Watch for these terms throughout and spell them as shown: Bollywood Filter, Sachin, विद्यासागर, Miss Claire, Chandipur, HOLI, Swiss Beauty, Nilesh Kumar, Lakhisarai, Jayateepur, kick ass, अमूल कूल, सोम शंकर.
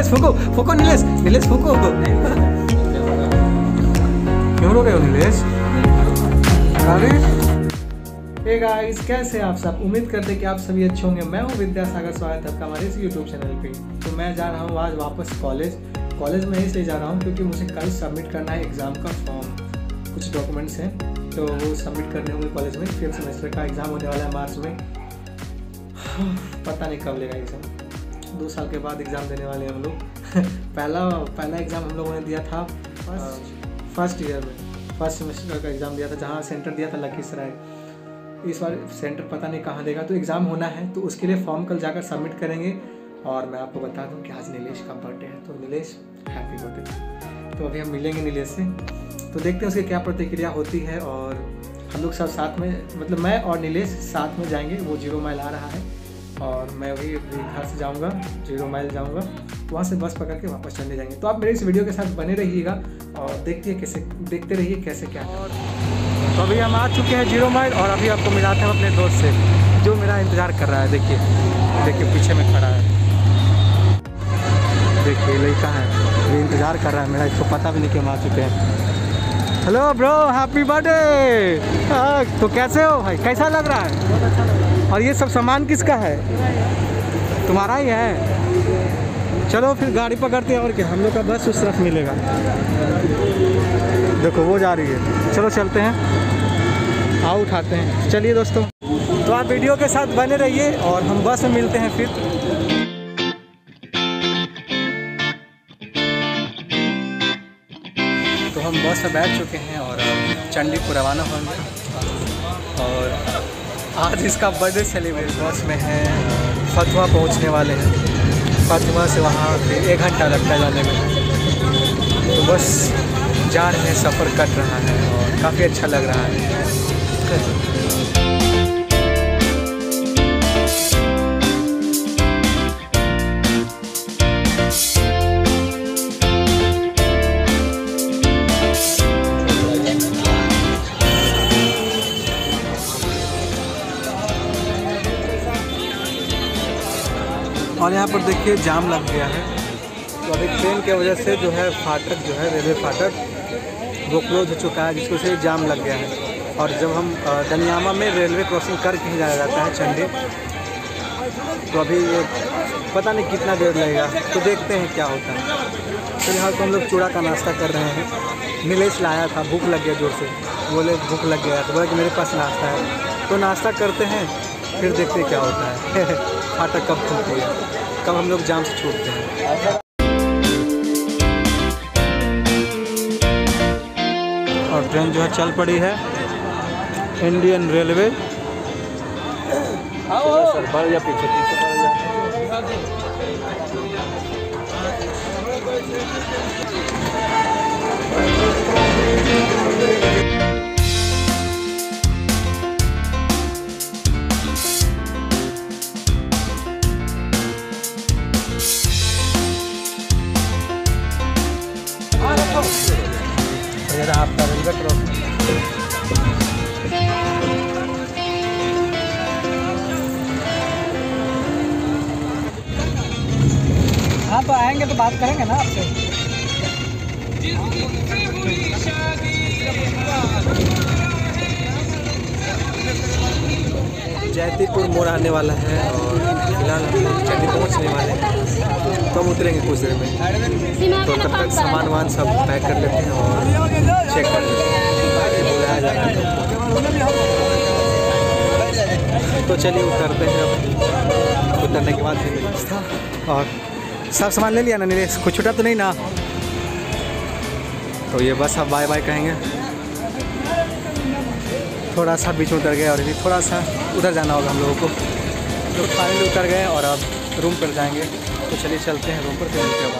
नीलेश फूको, फूको नीलेश, नीलेश फूको। क्यों रो रहे हो नीलेश? हे गाइस, कैसे हैं आप सब? उम्मीद करते हैं कि आप सभी अच्छे होंगे। मैं हूं विद्यासागर, स्वागत है आपका हमारे इस यूट्यूब चैनल पे। तो मैं जा रहा हूं आज वापस कॉलेज में इसलिए जा रहा हूं क्योंकि मुझे कल सबमिट करना है एग्ज़ाम का फॉर्म। कुछ डॉक्यूमेंट्स हैं तो वो सबमिट करने होंगे कॉलेज में। 5th सेमेस्टर का एग्ज़ाम होने वाला है मार्च में। पता नहीं कब लेगा एग्ज़ाम। 2 साल के बाद एग्ज़ाम देने वाले हैं हम लोग। पहला एग्ज़ाम हम लोगों ने दिया था फर्स्ट ईयर में, फर्स्ट सेमेस्टर का एग्ज़ाम दिया था, जहाँ सेंटर दिया था लखीसराय। इस बार सेंटर पता नहीं कहाँ देगा। तो एग्ज़ाम होना है तो उसके लिए फॉर्म कल जाकर सबमिट करेंगे। और मैं आपको बता दूं कि आज नीलेश का बर्थडे है, तो नीलेश हैप्पी बर्थडे। तो अभी हम मिलेंगे नीलेश से, तो देखते हैं उसकी क्या प्रतिक्रिया होती है। और हम लोग सब साथ में, मतलब मैं और नीलेश साथ में जाएंगे। वो 0 माइल आ रहा है और मैं भी घर से जाऊँगा, 0 माइल जाऊँगा, वहाँ से बस पकड़ के वापस चले जाएंगे। तो आप मेरे इस वीडियो के साथ बने रहिएगा और देखते रहिए कैसे क्या। तो अभी हम आ चुके हैं 0 माइल और अभी आपको मिलाते हैं अपने दोस्त से जो मेरा इंतज़ार कर रहा है। देखिए पीछे में खड़ा है, देखिए लड़का है, ये इंतज़ार कर रहा है मेरा। इसको पता भी नहीं कि हम आ चुके हैं। Hello bro, happy birthday. तो कैसे हो भाई, कैसा लग रहा है? बहुत अच्छा लग रहा है। और ये सब सामान किसका है? तुम्हारा ही है। चलो फिर गाड़ी पकड़ते हैं और क्या, हम लोग का बस उस तरफ मिलेगा। देखो वो जा रही है, चलो चलते हैं, आओ उठाते हैं। चलिए दोस्तों, तो आप वीडियो के साथ बने रहिए और हम बस में मिलते हैं फिर। तो हम बस में बैठ चुके हैं और चंडीपुर रवाना होंगे। और आज इसका बर्थडे सेलिब्रेट बस में है। फतवा पहुंचने वाले हैं, फतवा से वहाँ 1 घंटा लगता है जाने में। तो बस जा रहे हैं, सफ़र कट रहा है और काफ़ी अच्छा लग रहा है। और यहाँ पर देखिए जाम लग गया है। तो अभी ट्रेन के वजह से जो है फाटक, जो है रेलवे फाटक, वो क्लोज हो चुका है, जिसको से जाम लग गया है। और जब हम दनियामा में रेलवे क्रॉसिंग करके ही जाया जाता है चंडी, तो अभी ये पता नहीं कितना देर लगेगा, तो देखते हैं क्या होता है। फिलहाल तो हम लोग चूड़ा का नाश्ता कर रहे हैं। नीलेश लाया था, भूख लग गया जोर से, बोले भूख लग गया, तो बोला कि मेरे पास नाश्ता है। तो नाश्ता करते हैं, फिर देखते क्या होता है। आटा कब खुलती है, कब हम लोग जाम से छूटते हैं। और ट्रेन जो है चल पड़ी है, इंडियन रेलवे। सर बढ़ जा, पीछे पीछे बढ़ जा। आपका रेलवे क्रॉसिंग। आप आएंगे तो बात करेंगे ना आपसे। जयतीपुर मोड़ आने वाला है और फिलहाल चंडी पहुँचने वाले हैं। कब उतरेंगे कुछ देर में, तो तब तक सामान वान सब पैक कर लेते हैं और चेक कर लेते हैं। तो चलिए उतरते हैं। उतरने के बाद था और सब सामान ले लिया ना नीलेश, कुछ छूटा तो नहीं ना? तो ये बस अब बाय बाय कहेंगे। थोड़ा सा बीच उतर गए और इसी थोड़ा सा उधर जाना होगा हम लोगों को। तो फाइनली उतर गए और अब रूम पर जाएंगे। तो चलिए चलते हैं रूम पर, फिर मिलते हैं।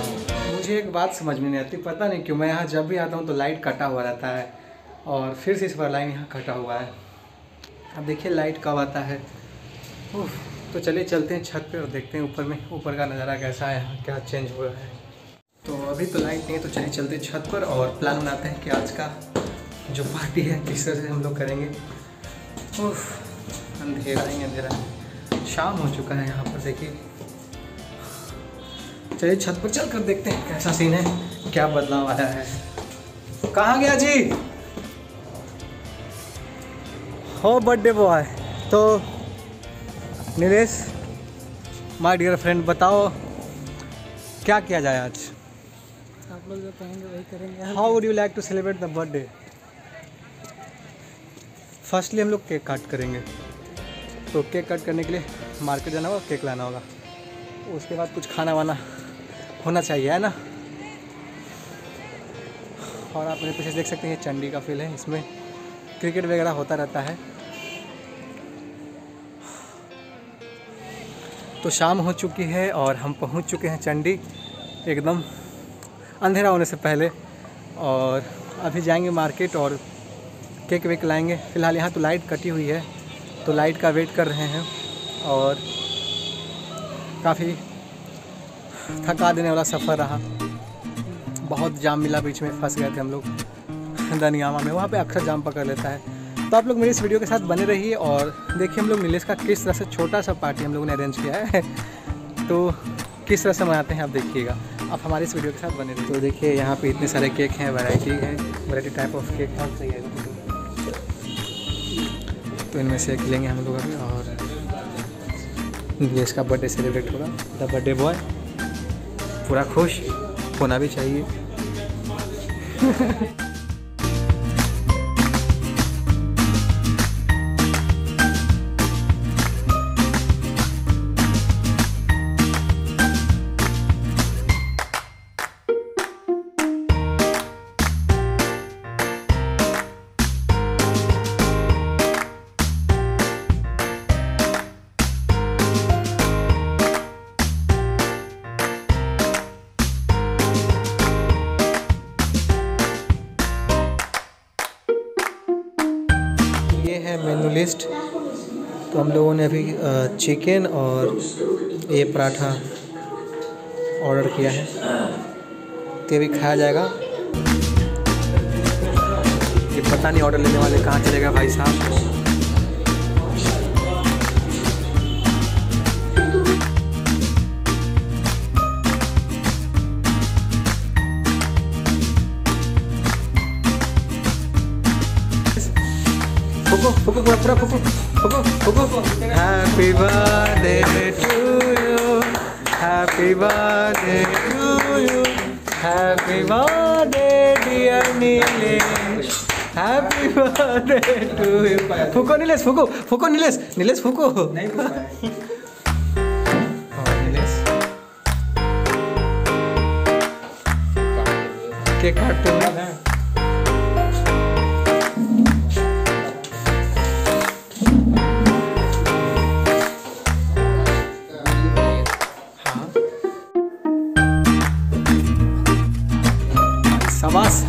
मुझे एक बात समझ में नहीं आती, पता नहीं क्यों मैं यहाँ जब भी आता हूँ तो लाइट कटा हुआ रहता है। और फिर से इस बार लाइन यहाँ कटा हुआ है। अब देखिए लाइट कब आता है। तो चलिए चलते हैं छत पे और देखते हैं ऊपर में, ऊपर का नज़ारा कैसा है, यहाँ क्या चेंज हुआ है। तो अभी तो लाइट नहीं है, तो चलिए चलते हैं छत पर और प्लान बनाते हैं कि आज का जो पार्टी है किस तरह से हम लोग करेंगे। अंधेरा ही अंधेरा, शाम हो चुका है यहाँ पर। देखिए चलिए छत पर चलकर देखते हैं कैसा सीन है, क्या बदलाव आया है। कहाँ गया जी हो बर्थडे बॉय? तो नीलेश माय डियर फ्रेंड, बताओ क्या किया जाए आज? आप लोग जो कहेंगे वही करेंगे। How would you like to celebrate the birthday? Firstly हम लोग केक काट करेंगे, तो केक कट करने के लिए मार्केट जाना होगा, केक लाना होगा, उसके बाद कुछ खाना वाना होना चाहिए, है ना। और आप मेरे पीछे देख सकते हैं चंडी का फील्ड है, इसमें क्रिकेट वगैरह होता रहता है। तो शाम हो चुकी है और हम पहुंच चुके हैं चंडी एकदम अंधेरा होने से पहले, और अभी जाएंगे मार्केट और केक वेक लाएंगे। फ़िलहाल यहाँ तो लाइट कटी हुई है, तो लाइट का वेट कर रहे हैं। और काफ़ी थका देने वाला सफ़र रहा, बहुत जाम मिला, बीच में फंस गए थे हम लोग दनियामा में, वहाँ पे अक्सर जाम पकड़ लेता है। तो आप लोग मेरे इस वीडियो के साथ बने रहिए और देखिए हम लोग नीलेश का किस तरह से छोटा सा पार्टी हम लोगों ने अरेंज किया है, तो किस तरह से मनाते हैं आप देखिएगा। आप हमारे इस वीडियो के साथ बने रहिए। तो देखिए यहाँ पे इतने सारे केक हैं, वैरायटी है, वैरायटी टाइप ऑफ केक बहुत सही है, तो इनमें से एक लेंगे हम लोग अभी। और ये इसका बर्थडे सेलिब्रेट होगा, द बर्थडे बॉय पूरा खुश होना भी चाहिए। मेनू लिस्ट, तो हम लोगों ने अभी चिकन और ये पराठा ऑर्डर किया है, तो भी खाया जाएगा। ये पता नहीं ऑर्डर लेने वाले कहाँ चले गए भाई साहब। फुको पूरा पूरा फुको फुको फुको। Happy birthday to you, happy birthday to you, happy birthday dear Nilesh, happy birthday to you. फुको नीलेश, फुको फुको नीलेश, नीलेश फुको। नीलेश केक काटते हैं।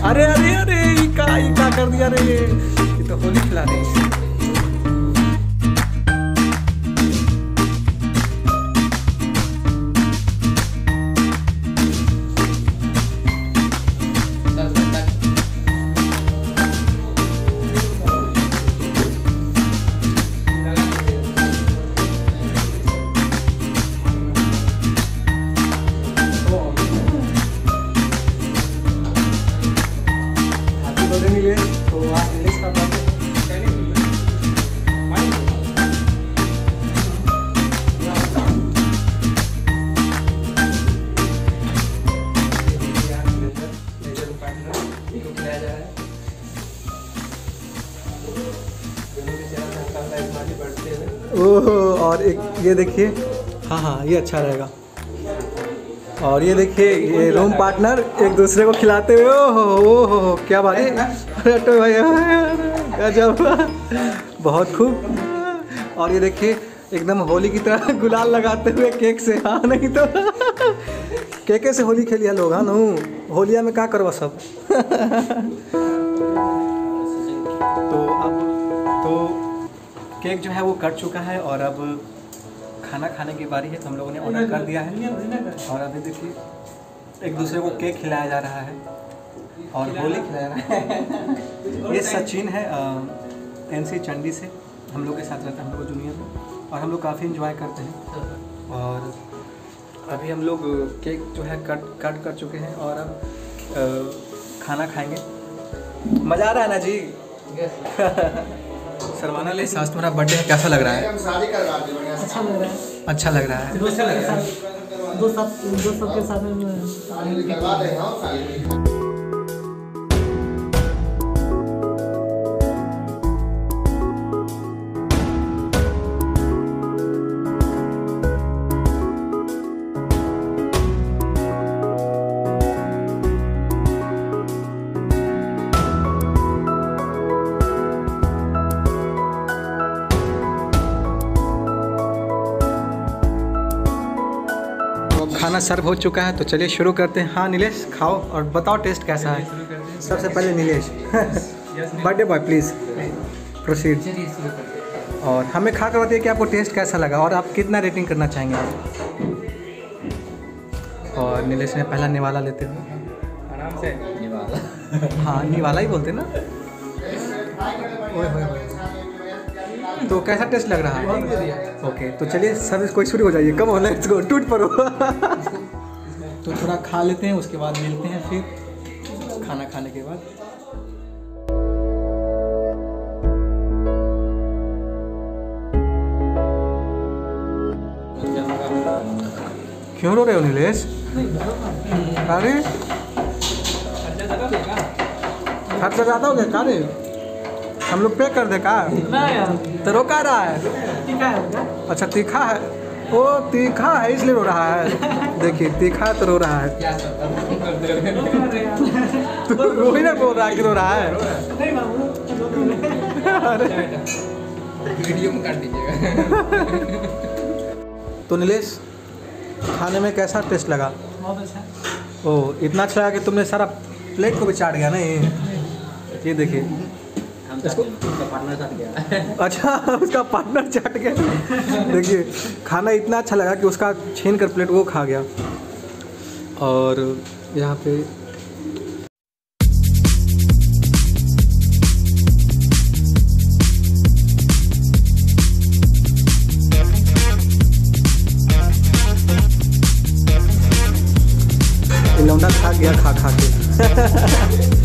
अरे अरे अरे इका कर दिया रे, ये तो होली खिला रही है। ओह, और एक ये देखिए, हाँ हाँ ये अच्छा रहेगा। और ये देखिए ये रूम पार्टनर एक दूसरे को खिलाते हुए, ओह हो क्या बात है तो भाई गजब, बहुत खूब। और ये देखिए एकदम होली की तरह गुलाल लगाते हुए केक से, हाँ नहीं तो केके से होली खेलिया लोग, हाँ न होलिया में क्या करवा सब। तो अब तो केक जो है वो कट चुका है और अब खाना खाने की बारी है, तो हम लोगों ने ऑर्डर कर दिया है। और अभी देखिए एक दूसरे को केक खिलाया जा रहा है और होली खिलाया जा रहा है। ये सचिन है एनसी चंडी से, हम लोग के साथ रहता है, हम लोग जूनियर में, और हम लोग काफ़ी इन्जॉय करते हैं। और अभी हम लोग केक जो है कट कर चुके हैं और अब खाना खाएंगे। मज़ा आ रहा है ना जी? सरवाना ले सास तुम्हारा बर्थडे है, कैसा लग रहा है? अच्छा लग रहा है, अच्छा लग रहा है, अच्छा लग रहा है। दोस्तों के साथ खाना सर्व हो चुका है तो चलिए शुरू करते हैं। हाँ नीलेश, खाओ और बताओ टेस्ट कैसा है। सबसे पहले Nilesh, birthday boy please proceed. और हमें खा कर बताइए कि आपको टेस्ट कैसा लगा और आप कितना रेटिंग करना चाहेंगे। और नीलेश ने पहला निवाला लेते हुए आराम से निवाला, हाँ निवाला ही बोलते ना। तो कैसा टेस्ट लग रहा है? ओके, तो चलिए सब कोई शुरू हो जाइए, कम हो लेट्स गो टूट पड़ो। तो थोड़ा खा लेते हैं, उसके बाद मिलते हैं फिर खाना खाने के बाद। क्यों रो रहे हो नीलेश? अरे हद से ज़्यादा हो गया का रे? हम लोग पे कर दे का? तो रोका रहा है, तीखा है। अच्छा तीखा है, ओ तीखा है इसलिए रो रहा है। देखिए तीखा है तो रो रहा है। तो रो ही ना, बोल रहा है कि रो रहा है। तो नीलेश, खाने में कैसा टेस्ट लगा? बहुत अच्छा। ओ इतना अच्छा लगा कि तुमने सारा प्लेट को भी चाट गया ना। ये देखिए इसको पार्टनर चाट गया। अच्छा उसका पार्टनर चाट गया। देखिए खाना इतना अच्छा लगा कि उसका छीन कर प्लेट वो खा गया। और यहाँ पे लौंडा खा गया खा के।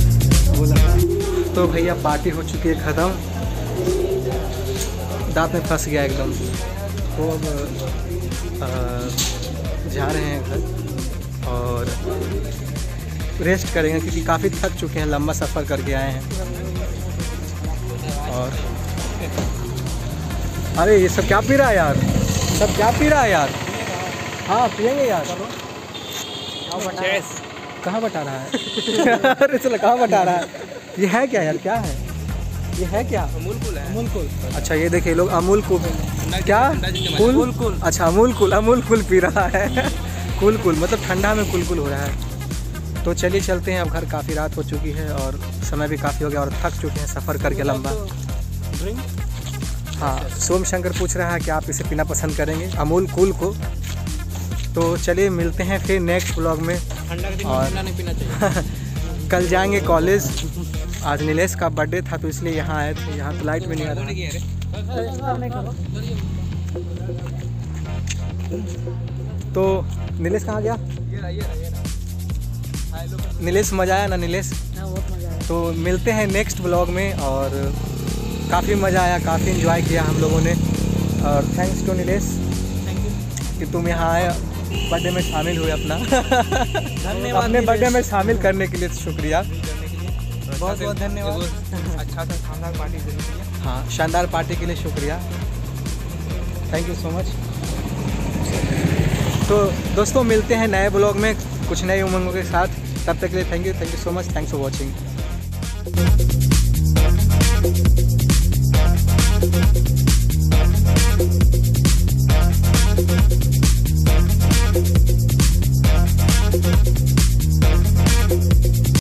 तो भैया पार्टी हो चुकी है ख़त्म, दांत में फंस गया एकदम। वो अब जा रहे हैं घर और रेस्ट करेंगे क्योंकि काफ़ी थक चुके हैं, लंबा सफ़र करके आए हैं। और अरे ये सब क्या पी रहा है यार, सब क्या पी रहा है यार? हाँ पियेंगे यार। कहाँ बटा रहा है? अरे चलो कहाँ बटा रहा है? ये है क्या यार, क्या है ये? है क्या? अमूल कूल है। अमूल कूल, अच्छा ये देखिए लोग अमूल कूल क्या कूल कूल, अच्छा अमूल कूल पी रहा है। कूल कूल मतलब ठंडा में कूल कूल हो रहा है। तो चलिए चलते हैं अब घर, काफ़ी रात हो चुकी है और समय भी काफ़ी हो गया और थक चुके हैं सफ़र करके लंबा। हाँ सोम शंकर पूछ रहा है कि आप इसे पीना पसंद करेंगे अमूल कूल को। तो चलिए मिलते हैं फिर नेक्स्ट व्लॉग में। और कल जाएंगे कॉलेज, आज नीलेश का बर्थडे था तो इसलिए यहाँ आए थे। यहाँ तो लाइट में नहीं आ रहा। तो नीलेश कहाँ गया? नीलेश मज़ा आया ना नीलेश? तो मिलते हैं नेक्स्ट व्लॉग में। और काफ़ी मज़ा आया, काफ़ी एंजॉय किया हम लोगों ने। और थैंक्स टू नीलेश कि तुम यहाँ आए, बर्थडे में शामिल हुए अपना। अपने बर्थडे में शामिल करने के लिए शुक्रिया, बहुत बहुत धन्यवाद। अच्छा था, शानदार पार्टी के लिए। हाँ शानदार पार्टी के लिए शुक्रिया, थैंक यू सो मच। तो दोस्तों मिलते हैं नए ब्लॉग में कुछ नए उमंगों के साथ, तब तक के लिए thank you so much, thanks for watching.